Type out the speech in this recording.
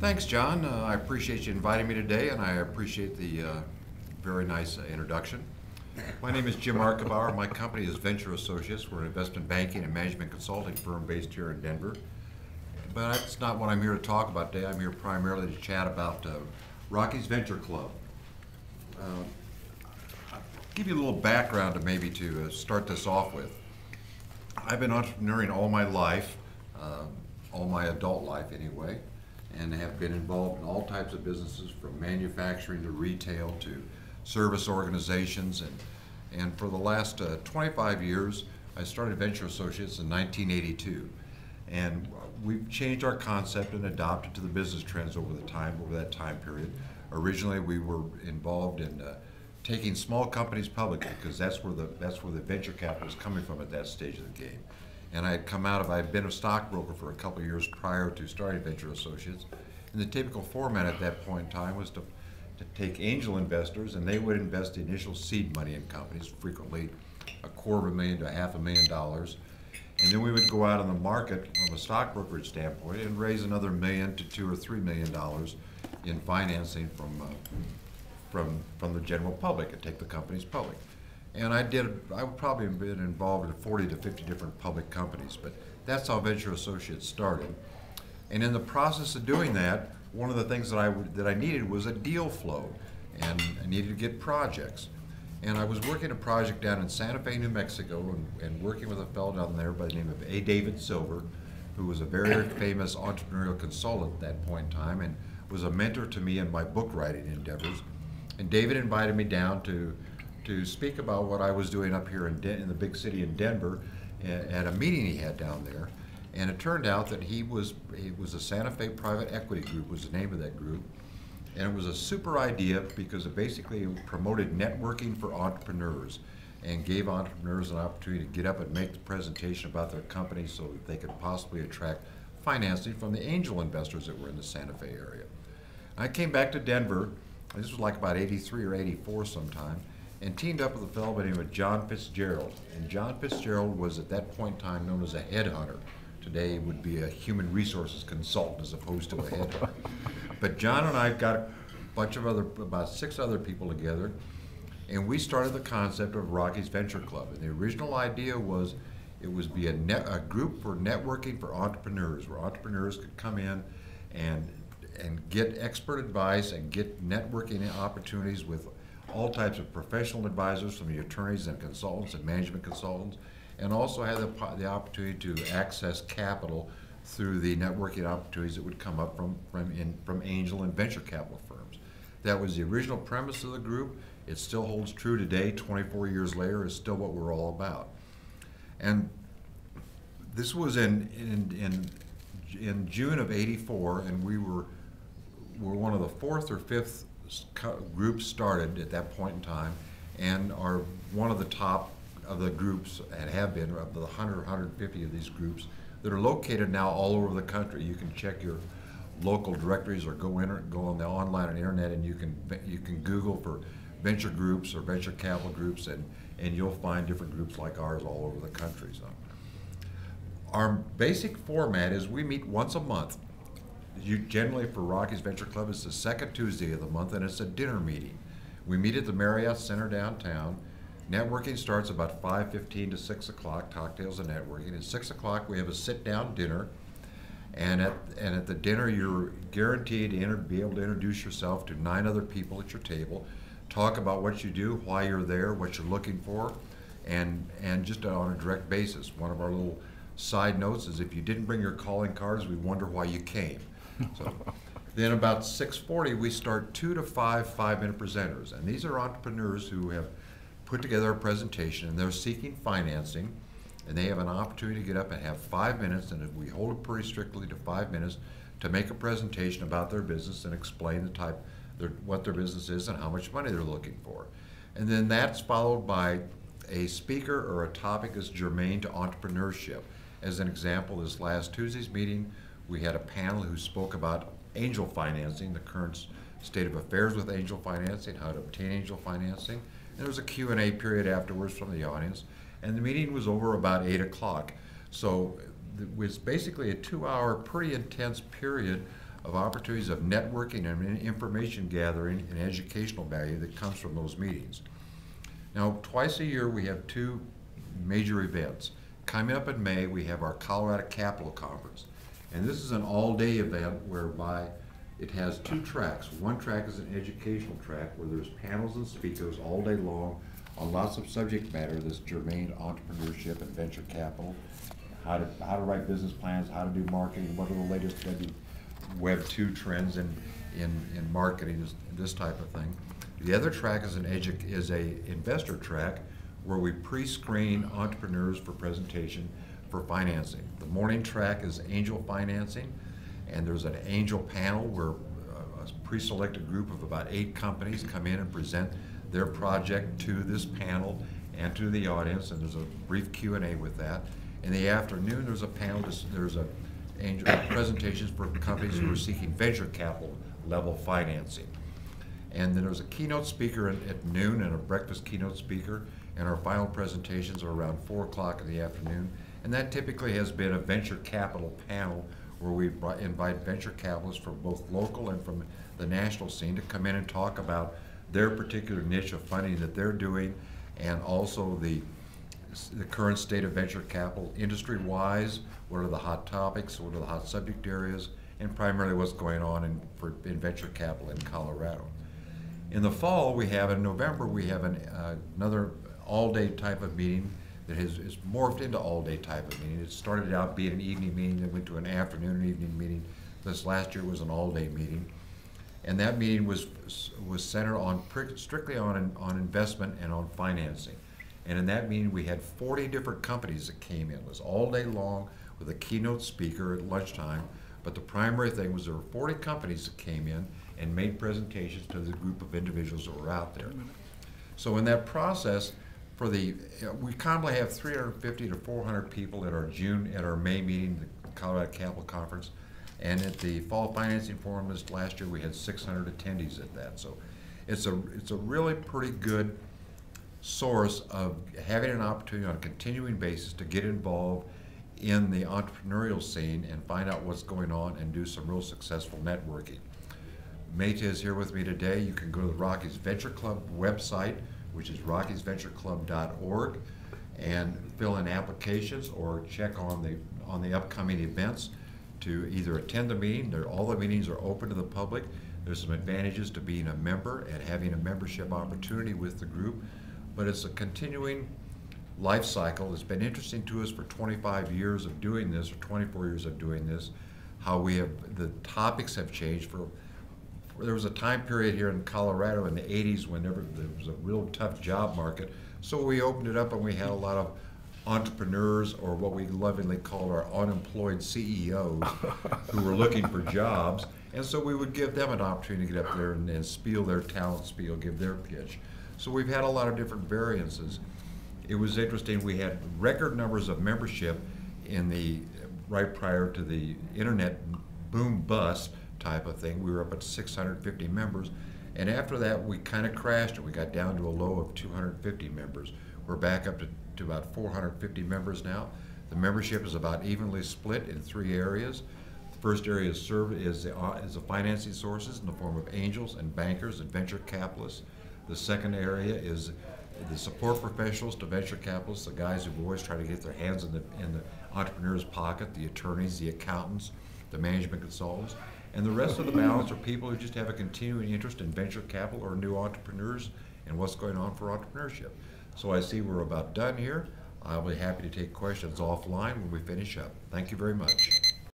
Thanks, John. I appreciate you inviting me today, and I appreciate the very nice introduction. My name is Jim Arkebauer. My company is Venture Associates. We're an investment banking and management consulting firm based here in Denver. But that's not what I'm here to talk about today. I'm here primarily to chat about Rockies Venture Club. I'll give you a little background to start this off with. I've been entrepreneuring all my life, all my adult life anyway, and have been involved in all types of businesses from manufacturing to retail to service organizations. And for the last 25 years, I started Venture Associates in 1982. And we've changed our concept and adopted to the business trends over that time period. Originally, we were involved in taking small companies public because that's where the venture capital was coming from at that stage of the game. And I had come out of, I had been a stockbroker for a couple of years prior to starting Venture Associates. And the typical format at that point in time was to take angel investors, and they would invest the initial seed money in companies, frequently $250,000 to $500,000. And then we would go out on the market from a stock brokerage standpoint and raise another $1 million to $2 or $3 million in financing from the general public and take the companies public. And I would probably have been involved in 40 to 50 different public companies, but that's how Venture Associates started. And in the process of doing that, one of the things that I needed was a deal flow, and I needed to get projects. And I was working a project down in Santa Fe, New Mexico, and working with a fellow down there by the name of A. David Silver, who was a very famous entrepreneurial consultant at that point in time and was a mentor to me in my book writing endeavors. And David invited me down to speak about what I was doing up here in the big city in Denver at a meeting he had down there. And it turned out that it was the Santa Fe Private Equity Group was the name of that group. And it was a super idea because it basically promoted networking for entrepreneurs and gave entrepreneurs an opportunity to get up and make the presentation about their company so that they could possibly attract financing from the angel investors that were in the Santa Fe area. I came back to Denver, this was like about 83 or 84 sometime, and teamed up with a fellow by the name of John Fitzgerald. And John Fitzgerald was at that point in time known as a headhunter. Today would be a human resources consultant as opposed to a headhunter. But John and I got a bunch of about 6 other people together, and we started the concept of Rockies Venture Club. And the original idea was it would be a group for networking for entrepreneurs, where entrepreneurs could come in and get expert advice and get networking opportunities with all types of professional advisors from the attorneys and consultants and management consultants, and also had the opportunity to access capital through the networking opportunities that would come up from angel and venture capital firms. That was the original premise of the group. It still holds true today, 24 years later, is still what we're all about. And this was in June of '84, and we were one of the 4th or 5th groups started at that point in time, and are one of the top of the groups, and have been of the 100 or 150 of these groups that are located now all over the country. You can check your local directories or go on the online and internet, and you can Google for venture groups or venture capital groups, and you'll find different groups like ours all over the country. So our basic format is we meet once a month. Generally for Rockies Venture Club, it's the 2nd Tuesday of the month, and it's a dinner meeting. We meet at the Marriott Center downtown. Networking starts about 5:15 to 6 o'clock, cocktails and networking. At 6 o'clock, we have a sit-down dinner, and at the dinner, you're guaranteed to be able to introduce yourself to 9 other people at your table, talk about what you do, why you're there, what you're looking for, and just on a direct basis. One of our little side notes is if you didn't bring your calling cards, we wonder why you came. So, then about 6:40, we start 2 to 5 5-minute presenters, and these are entrepreneurs who have put together a presentation and they're seeking financing, and they have an opportunity to get up and have 5 minutes, and we hold it pretty strictly to 5 minutes, to make a presentation about their business and explain the type, what their business is and how much money they're looking for. And then that's followed by a speaker or a topic that's germane to entrepreneurship. As an example, this last Tuesday's meeting, we had a panel who spoke about angel financing, the current state of affairs with angel financing, how to obtain angel financing. There was a Q&A period afterwards from the audience, and the meeting was over about 8 o'clock. So it was basically a 2-hour, pretty intense period of opportunities of networking and information gathering and educational value that comes from those meetings. Now, twice a year we have two major events. Coming up in May, we have our Colorado Capital Conference. And this is an all-day event whereby it has two tracks. One track is an educational track where there's panels and speakers all day long on lots of subject matter that's germane to entrepreneurship and venture capital, how to write business plans, how to do marketing, what are the latest Web 2 trends in marketing, this type of thing. The other track is an investor track where we pre-screen entrepreneurs for presentation for financing. The morning track is angel financing, and there's an angel panel where a pre-selected group of about 8 companies come in and present their project to this panel and to the audience, and there's a brief Q&A with that. In the afternoon, there's a panel, there's a angel presentations for companies who are seeking venture capital level financing. And then there's a keynote speaker at noon and a breakfast keynote speaker, and our final presentations are around 4 o'clock in the afternoon. And that typically has been a venture capital panel where we invite venture capitalists from both local and from the national scene to come in and talk about their particular niche of funding that they're doing, and also the current state of venture capital industry-wise, what are the hot topics, what are the hot subject areas, and primarily what's going on in venture capital in Colorado. In the fall, we have, in November, we have another all-day type of meeting that has morphed into all-day type of meeting. It started out being an evening meeting, then went to an afternoon and evening meeting. This last year was an all-day meeting. And that meeting was centered on strictly on investment and on financing. And in that meeting, we had 40 different companies that came in. It was all day long with a keynote speaker at lunchtime. But the primary thing was there were 40 companies that came in and made presentations to the group of individuals that were out there. So in that process, we commonly have 350 to 400 people at our May meeting, the Colorado Capital Conference, and at the Fall Financing Forum this last year we had 600 attendees at that. So it's a really pretty good source of having an opportunity on a continuing basis to get involved in the entrepreneurial scene and find out what's going on and do some real successful networking. Mehta is here with me today. You can go to the Rockies Venture Club website, which is rockiesventureclub.org, and fill in applications or check on the upcoming events to either attend the meeting. All the meetings are open to the public. There's some advantages to being a member and having a membership opportunity with the group, but it's a continuing life cycle. It's been interesting to us for 25 years of doing this, or 24 years of doing this, how the topics have changed. There was a time period here in Colorado in the 80s whenever there was a real tough job market. So we opened it up and we had a lot of entrepreneurs, or what we lovingly called our unemployed CEOs, who were looking for jobs. And so we would give them an opportunity to get up there and spiel their talent spiel, give their pitch. So we've had a lot of different variances. It was interesting, we had record numbers of membership right prior to the internet boom bust type of thing. We were up at 650 members, and after that we kind of crashed and we got down to a low of 250 members. We're back up to about 450 members now. The membership is about evenly split in 3 areas. The first area is the financing sources in the form of angels and bankers and venture capitalists. The second area is the support professionals to venture capitalists, the guys who always try to get their hands in the entrepreneur's pocket, the attorneys, the accountants, the management consultants. And the rest of the balance are people who just have a continuing interest in venture capital or new entrepreneurs and what's going on for entrepreneurship. So I see we're about done here. I'll be happy to take questions offline when we finish up. Thank you very much.